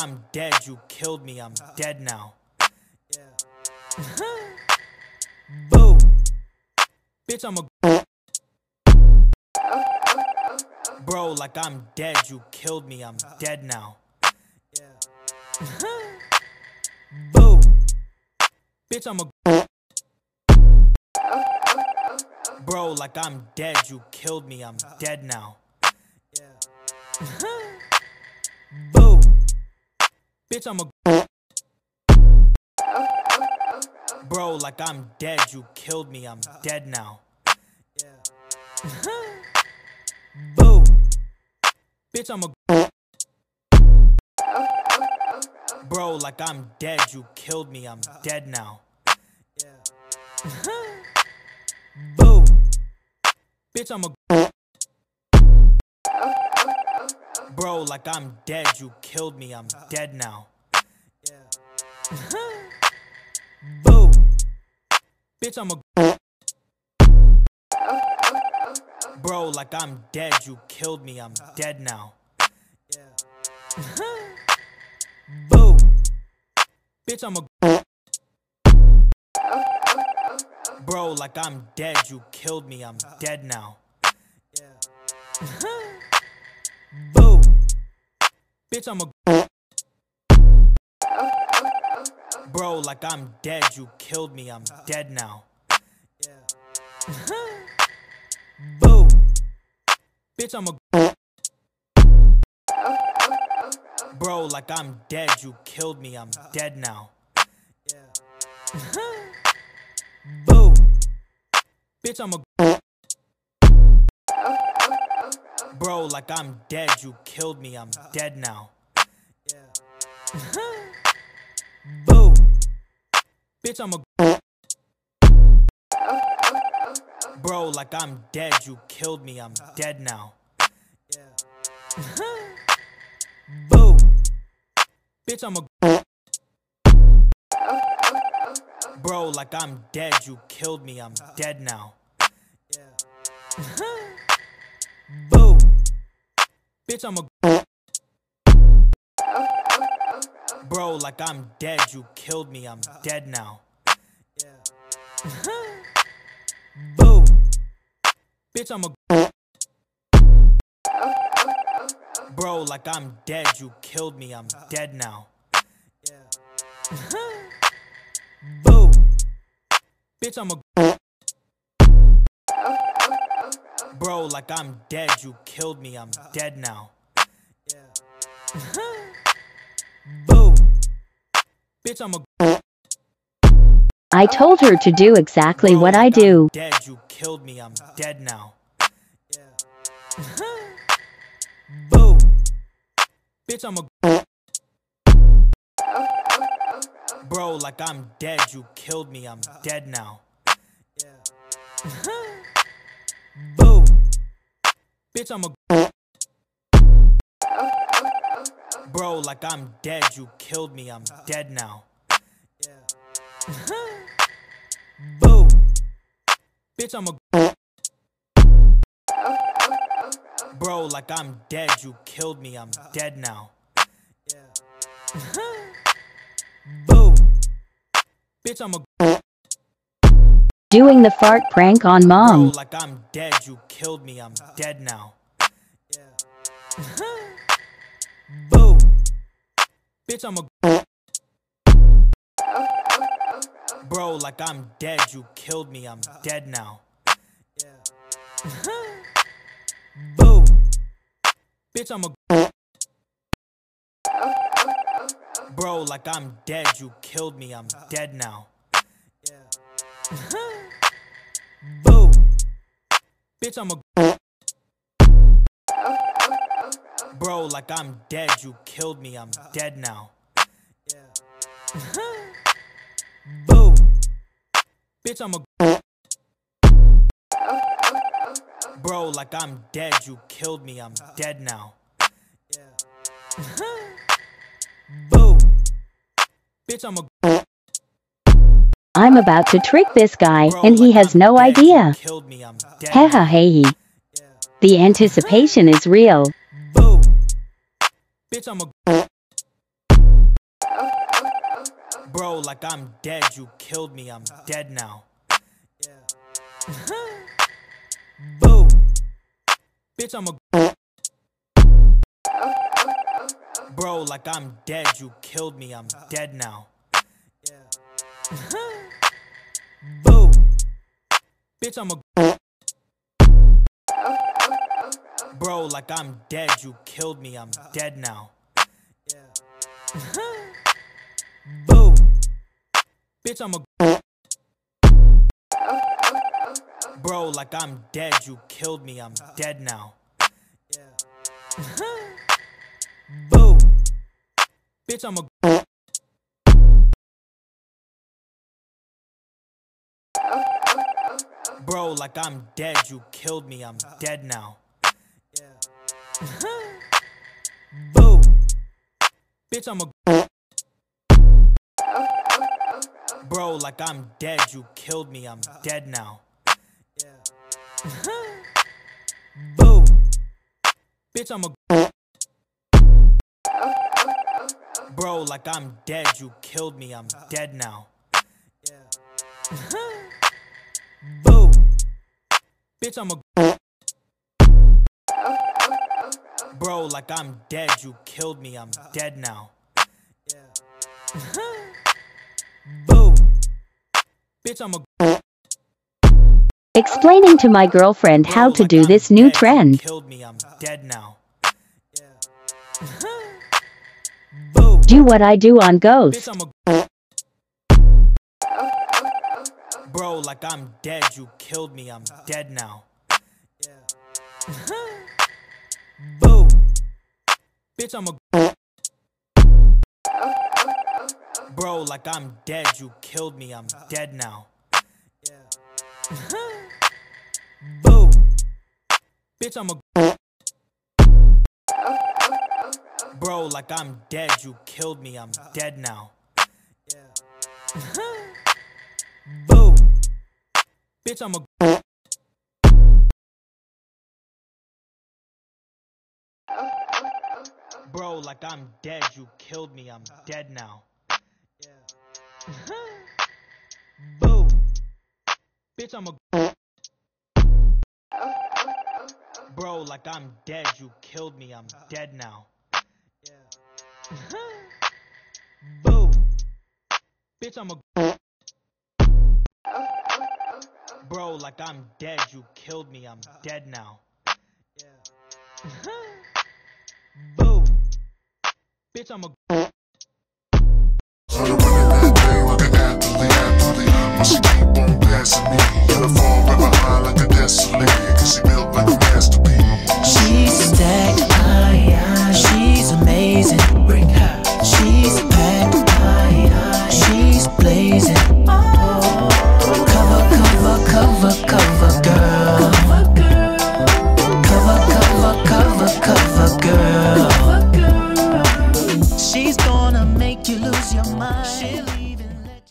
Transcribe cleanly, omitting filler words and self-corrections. I'm dead, you killed me, I'm dead now. Boo. Bitch, I'm a bro, like I'm dead, you killed me, I'm dead now. Boo. Bitch, I'm a bro, like I'm dead, you killed me, I'm dead now. Boo. Bitch, I'm a bro, like I'm dead, you killed me, I'm dead now. Boo. Bitch, I'm a bro, like I'm dead, you killed me, I'm dead now. Boo. Bitch, I'm a bro, like I'm dead, you killed me, I'm dead now. Boo. Bitch, I'm a bro, like I'm dead, you killed me, I'm dead now. Boo. Bitch, I'm a bro, like I'm dead, you killed me, I'm dead now. Boo. Bitch, I'm a bro, like I'm dead, you killed me, I'm dead now. Boo. Bitch, I'm a bro, like I'm dead, you killed me, I'm dead now. Boo. Bitch, I'm a bro, like I'm dead, you killed me, I'm dead now. Boo. Bitch, I'm a bro, like I'm dead, you killed me, I'm dead now. Boo. Bitch, I'm a bro, like I'm dead, you killed me, I'm dead now. Boo. Bitch, I'm a bro, like I'm dead, you killed me, I'm dead now. Boo. Bitch, I'm a bro, like I'm dead, you killed me, I'm dead now. Boo. Bitch, I'm a bro, like I'm dead, you killed me, I'm dead now. Boo. Bitch, I'm a I told her to do exactly bro, what like I do. I'm dead, you killed me, I'm dead now. Boo. Bitch, I'm a bro, like I'm dead, you killed me, I'm dead now. Boo. Bitch, I'm a bro, like I'm dead, you killed me, I'm dead now. Boo. Bitch, I'm a bro, like I'm dead, you killed me, I'm dead now. Boo. Bitch, I'm a doing the fart prank on mom. Bro, like I'm dead, you killed me, I'm dead now. Boo. Bitch, I'm a bro, like I'm dead, you killed me, I'm dead now. Boo. Bitch, I'm a bro, like I'm dead, you killed me, I'm dead now. Boo. Bitch, I'm a bro, like I'm dead, you killed me, I'm dead now. Boo. Bitch, I'm a bro, like I'm dead, you killed me, I'm dead now. Boo. Bitch, I'm a I'm about to trick this guy, bro, and he like has I'm no dead, idea. Me, Heha hey. The anticipation is real. Boo. Bitch, I'm bro, like I'm dead. You killed me, I'm dead now. Boo. Bitch, I'm a bro, like I'm dead. You killed me, I'm dead now. Boo. Bitch, I'm a bro, like I'm dead. You killed me, I'm dead now. Boo. Bitch, I'm a bro, like I'm dead. You killed me, I'm dead now. Boo. Bitch, I'm a bro, like I'm dead. You killed me, I'm dead now. Boo. Bitch, I'm a bro, like I'm dead. You killed me, I'm dead now. Boo. Bitch, I'm a bro, like I'm dead. You killed me, I'm dead now. Boo. Bitch, I'm a bro, like I'm dead. You killed me, I'm dead now. Boo. Bitch, I'm a explaining to my girlfriend how to do this new trend. Do what I do on Ghost. Bro, like I'm dead. You killed me, I'm dead now. Boo. Bitch, I'm a bro, like I'm dead. You killed me, I'm dead now. Boo. Bitch, I'm a bro, like I'm dead. You killed me, I'm dead now. Boo. Bitch, I'm a bro, like I'm dead. You killed me, I'm dead now. Boo. Bitch, I'm a bro, like I'm dead. You killed me, I'm dead now. Boo. Bitch, I'm a bro, like I'm dead. You killed me, I'm dead now. Boo. Bitch, I'm a